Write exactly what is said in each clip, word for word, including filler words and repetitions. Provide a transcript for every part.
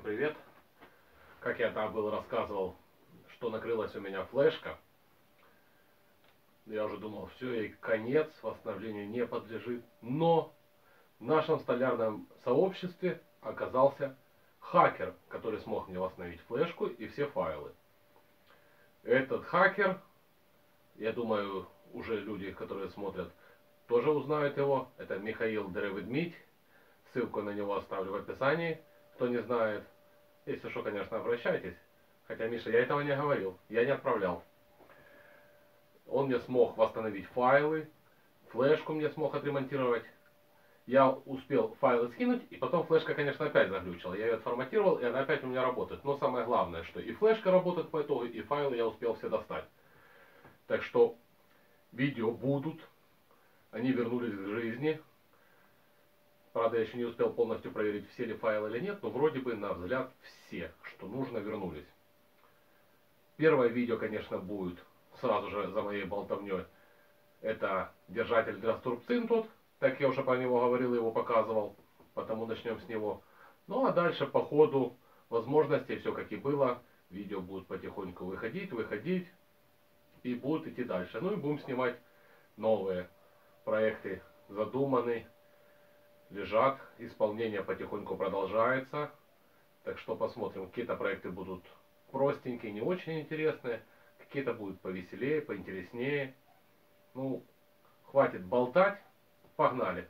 Всем привет! Как я там был рассказывал, что накрылась у меня флешка. Я уже думал, все, и конец, восстановлению не подлежит. Но в нашем столярном сообществе оказался хакер, который смог мне восстановить флешку и все файлы. Этот хакер, я думаю, уже люди, которые смотрят, тоже узнают его. Это Михаил .Дерыведмидь. Ссылку на него оставлю в описании. Кто не знает, если что, конечно, обращайтесь. Хотя, Миша, я этого не говорил, я не отправлял. Он мне смог восстановить файлы, флешку мне смог отремонтировать. Я успел файлы скинуть, и потом флешка, конечно, опять заглючила. Я ее отформатировал, и она опять у меня работает. Но самое главное, что и флешка работает по итогу, и файлы я успел все достать. Так что видео будут. Они вернулись к жизни. Правда, я еще не успел полностью проверить, все ли файлы или нет, но вроде бы, на взгляд, все, что нужно, вернулись. Первое видео, конечно, будет сразу же за моей болтовней. Это держатель для струбцин тут, так я уже про него говорил, его показывал, потому начнем с него. Ну а дальше по ходу возможностей, все как и было, видео будут потихоньку выходить, выходить и будут идти дальше. Ну и будем снимать новые проекты, задуманные. Лежат, исполнение потихоньку продолжается, так что посмотрим, какие-то проекты будут простенькие, не очень интересные, какие-то будут повеселее, поинтереснее. Ну, хватит болтать, погнали!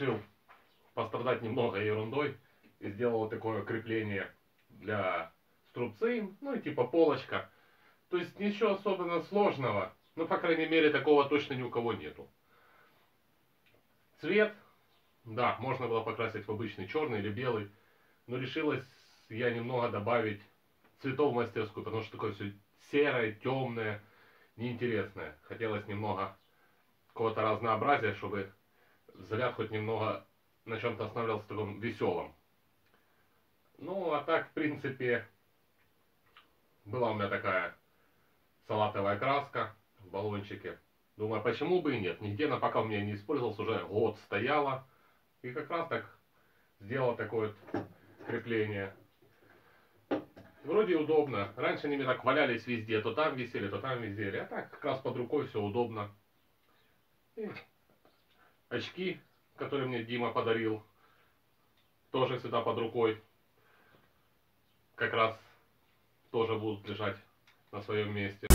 решил пострадать немного ерундой и сделал вот такое крепление для струбцин, ну и типа полочка. То есть ничего особенно сложного, ну по крайней мере такого точно ни у кого нету. Цвет, да, можно было покрасить в обычный черный или белый, но решилась я немного добавить цветов в мастерскую, потому что такое все серое, темное, неинтересное. Хотелось немного какого-то разнообразия, чтобы взгляд хоть немного на чем-то останавливался таком веселом. Ну, а так, в принципе, была у меня такая салатовая краска в баллончике. Думаю, почему бы и нет. Нигде она пока у меня не использовалась, уже год стояла. И как раз так сделала такое вот крепление. Вроде удобно. Раньше они мне так валялись везде. То там висели, то там висели. А так как раз под рукой все удобно. И очки, которые мне Дима подарил, тоже всегда под рукой. Как раз тоже будут лежать на своем месте.